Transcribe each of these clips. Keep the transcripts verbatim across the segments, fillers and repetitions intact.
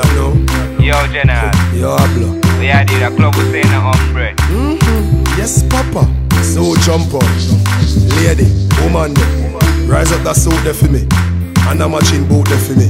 that now. Yo, General. Yo, Ablo. We are the club who's saying a hombre. Mm-hmm. Yes, Papa. So jump on. Lady, woman, rise up that suit there for me. And a matching boot there for me.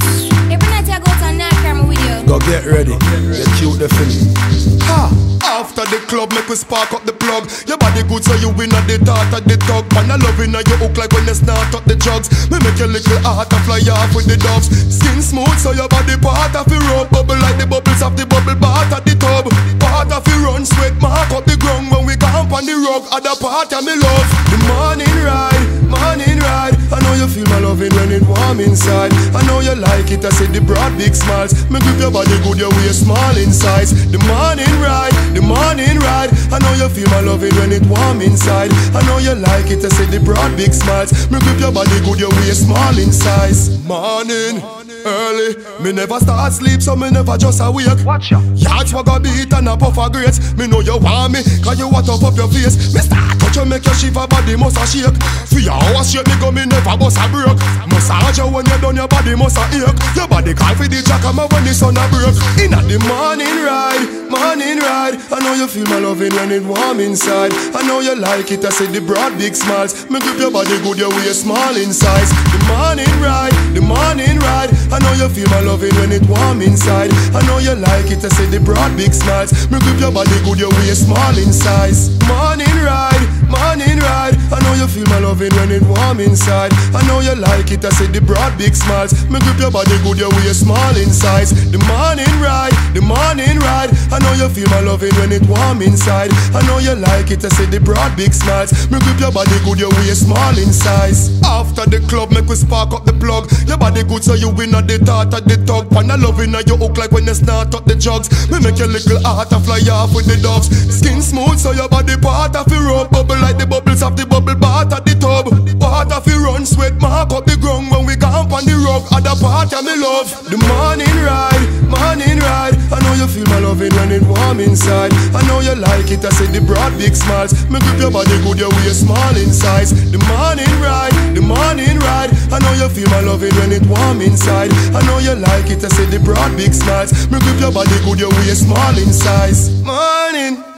If we're not here, go to a night camera with you. Go get ready. Get cute there for me. Ha! After the club, make we spark up the plug. Your body good, so you win at the dart at the dog. Man, I love in you, hook like when you snort up the drugs. Me make your little heart and fly off with the doves. Skin smooth, so your body part of your rope. Bubble like the bubbles of the bubble bath at the tub. Part of your run, sweat mark up the ground. When we camp on the rug, other part of me love. The morning ride, morning ride. I know you feel my loving when it warm inside. I know you like it, I see the broad big smiles. Me give your body good, your way small in size. The morning ride, the morning ride. I know you feel my loving when it warm inside. I know you like it, I see the broad big smiles. Me grip your body good, your waist small in size. Morning, morning early, early, me never start sleep, so me never just awake. Watch ya. Yards for a beat and a puff of grates. Me know you want me, cause you want to pop your face. Me start touch you, make your shiver, body must a shake. For your hours straight, me go, me never bust a break. Massage you when you done, your body must a ache. Your body call for the jackhammer when the sun a break. In at the morning ride, morning ride. I know you feel my loving when it warm inside. I know you like it, I see the broad big smiles. Me grip your body good, your waist small in size. The morning ride, the morning ride. I know you feel my loving when it warm inside. I know you like it, I see the broad big smiles. Me grip your body good, your waist small in size. Morning ride, morning ride. I know you feel my loving when it warm inside. I know you like it, I see the broad big smiles. Me grip your body good, your waist small in size. The morning ride, the morning ride. I know you feel my loving when it warm inside. I know you like it, I see the broad big smiles. Me grip your body good, your waist small in size. After the club, make we spark up the plug. Your body good, so you win at the dart at the dog. Pan a loving at your hook like when you snort up the jugs. Me make your little heart and fly off with the doves. Skin smooth, so your body part of your rope. Bubble like the bubbles of the bubble bath at the tub. Part of your run, sweat mark up the ground. When we camp on the rug, other part of me love. The morning ride, morning ride. I know you feel my loving when it warm inside. I know you like it, I see the broad big smiles. Me grip your body good, your waist small in size. The morning ride, the morning ride. I know you feel my loving when it warm inside. I know you like it, I see the broad big smiles. Me grip your body good, your waist small in size. Morning.